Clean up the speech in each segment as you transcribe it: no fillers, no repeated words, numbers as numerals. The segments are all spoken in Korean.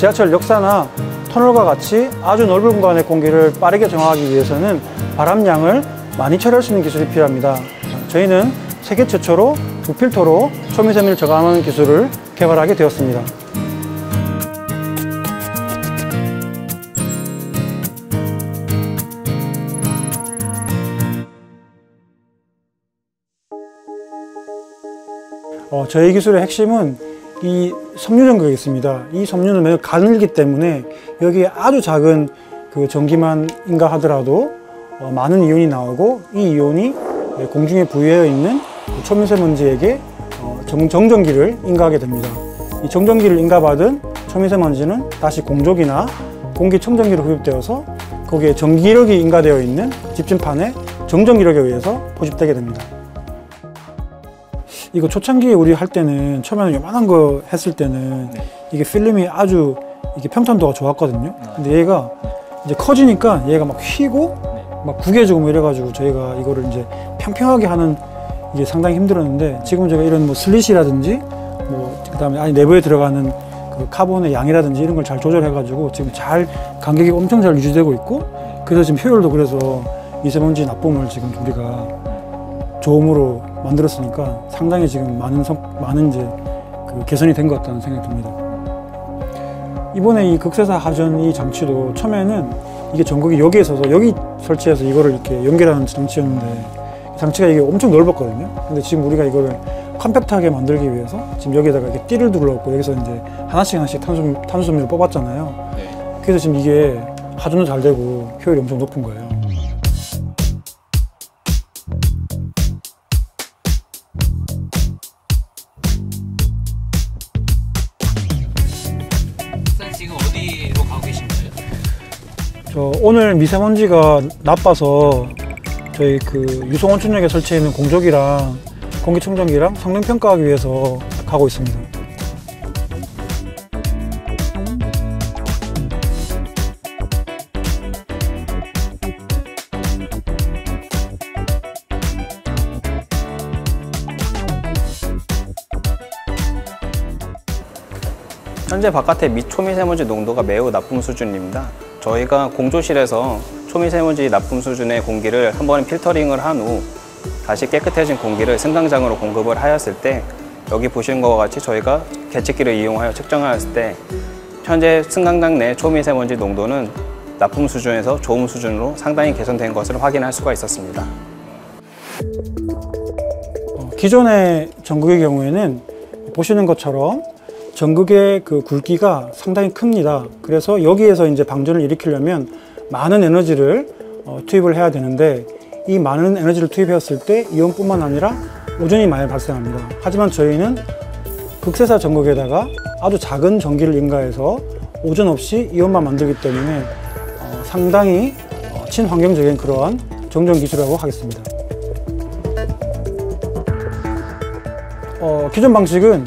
지하철 역사나 터널과 같이 아주 넓은 공간의 공기를 빠르게 정화하기 위해서는 바람량을 많이 처리할 수 있는 기술이 필요합니다. 저희는 세계 최초로 무필터로 초미세먼지를 저감하는 기술을 개발하게 되었습니다. 저희 기술의 핵심은 이 섬유 전극이 있습니다. 이 섬유는 매우 가늘기 때문에 여기에 아주 작은 그 전기만인가 하더라도 많은 이온이 나오고, 이 이온이 공중에 부유해 있는 초미세먼지에게 정전기를 인가하게 됩니다. 이 정전기를 인가받은 초미세먼지는 다시 공조기나 공기청정기로 흡입되어서 거기에 전기력이 인가되어 있는 집진판의 정전기력에 의해서 포집되게 됩니다. 이거 초창기에 우리 할 때는, 처음에는 요만한 거 했을 때는 이게 필름이 아주 이게 평탄도가 좋았거든요. 근데 얘가 이제 커지니까 얘가 막 휘고 막 구겨지고 뭐 이래가지고 저희가 이거를 이제 평평하게 하는 이게 상당히 힘들었는데, 지금 제가 이런 뭐 슬릿이라든지 뭐 그다음에 내부에 들어가는 그 카본의 양이라든지 이런 걸 잘 조절해가지고 지금 잘 간격이 엄청 잘 유지되고 있고, 그래서 지금 효율도, 그래서 미세먼지 납품을 지금 우리가 조음으로 만들었으니까 상당히 지금 많은 이제 그 개선이 된 것 같다는 생각이 듭니다. 이번에 이 극세사 하전 이 장치도 처음에는 이게 전극이 여기에 있어서 여기 설치해서 이거를 이렇게 연결하는 장치였는데, 장치가 이게 엄청 넓었거든요. 근데 지금 우리가 이거를 컴팩트하게 만들기 위해서 지금 여기에다가 이렇게 띠를 둘러갖고 여기서 이제 하나씩 탄소섬유를 뽑았잖아요. 네. 그래서 지금 이게 하전도 잘 되고 효율이 엄청 높은 거예요. 선생님 지금 어디로 가고 계신가요? 저 오늘 미세먼지가 나빠서 저희 그 유성온천역에 설치해 있는 공조기랑 공기청정기랑 성능 평가하기 위해서 가고 있습니다. 현재 바깥의 초미세먼지 농도가 매우 나쁨 수준입니다. 저희가 공조실에서 초미세먼지 납품 수준의 공기를 한 번 필터링을 한 후 다시 깨끗해진 공기를 승강장으로 공급을 하였을 때, 여기 보시는 것과 같이 저희가 계측기를 이용하여 측정하였을 때 현재 승강장 내 초미세먼지 농도는 납품 수준에서 조음 수준으로 상당히 개선된 것을 확인할 수가 있었습니다. 기존의 전극의 경우에는 보시는 것처럼 전극의 그 굵기가 상당히 큽니다. 그래서 여기에서 이제 방전을 일으키려면 많은 에너지를 투입을 해야 되는데, 이 많은 에너지를 투입했을 때 이온뿐만 아니라 오존이 많이 발생합니다. 하지만 저희는 극세사 전극에다가 아주 작은 전기를 인가해서 오존 없이 이온만 만들기 때문에 상당히 친환경적인 그러한 정전 기술이라고 하겠습니다. 기존 방식은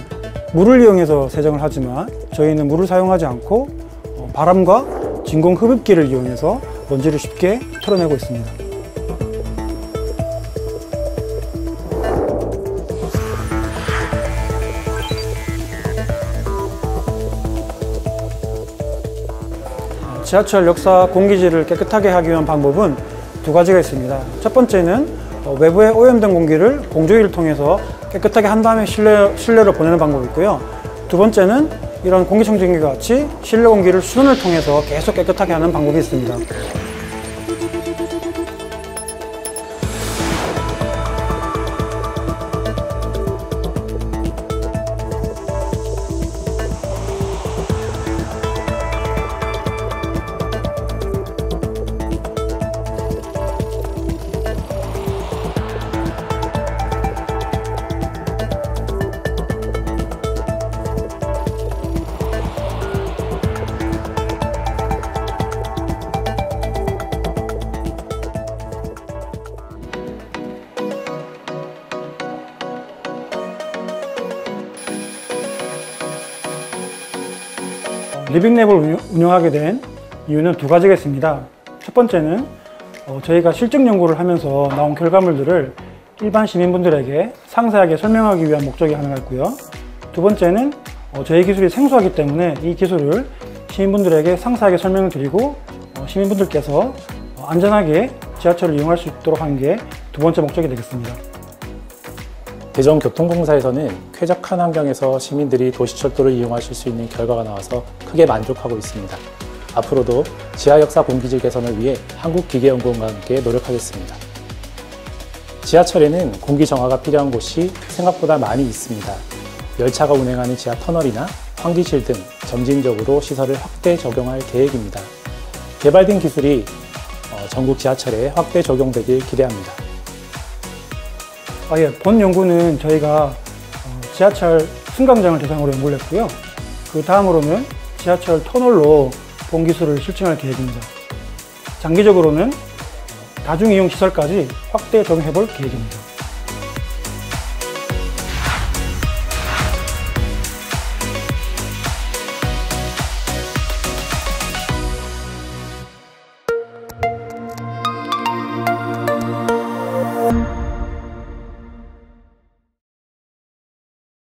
물을 이용해서 세정을 하지만, 저희는 물을 사용하지 않고 바람과 진공 흡입기를 이용해서 먼지를 쉽게 털어내고 있습니다. 지하철 역사 공기질을 깨끗하게 하기 위한 방법은 두 가지가 있습니다. 첫 번째는 외부에 오염된 공기를 공조기를 통해서 깨끗하게 한 다음에 실내로 보내는 방법이 있고요. 두 번째는 이런 공기청정기와 같이 실내 공기를 수분을 통해서 계속 깨끗하게 하는 방법이 있습니다. 리빙랩을 운영하게 된 이유는 두 가지가 있습니다. 첫 번째는 저희가 실증 연구를 하면서 나온 결과물들을 일반 시민분들에게 상세하게 설명하기 위한 목적이 하나가 있고요. 두 번째는 저희 기술이 생소하기 때문에 이 기술을 시민분들에게 상세하게 설명을 드리고 시민분들께서 안전하게 지하철을 이용할 수 있도록 하는 게 두 번째 목적이 되겠습니다. 대전교통공사에서는 쾌적한 환경에서 시민들이 도시철도를 이용하실 수 있는 결과가 나와서 크게 만족하고 있습니다. 앞으로도 지하역사 공기질 개선을 위해 한국기계연구원과 함께 노력하겠습니다. 지하철에는 공기 정화가 필요한 곳이 생각보다 많이 있습니다. 열차가 운행하는 지하 터널이나 환기실 등 점진적으로 시설을 확대 적용할 계획입니다. 개발된 기술이 전국 지하철에 확대 적용되길 기대합니다. 본 연구는 저희가 지하철 승강장을 대상으로 연구를 했고요. 그 다음으로는 지하철 터널로 본 기술을 실증할 계획입니다. 장기적으로는 다중이용 시설까지 확대 적용해 볼 계획입니다.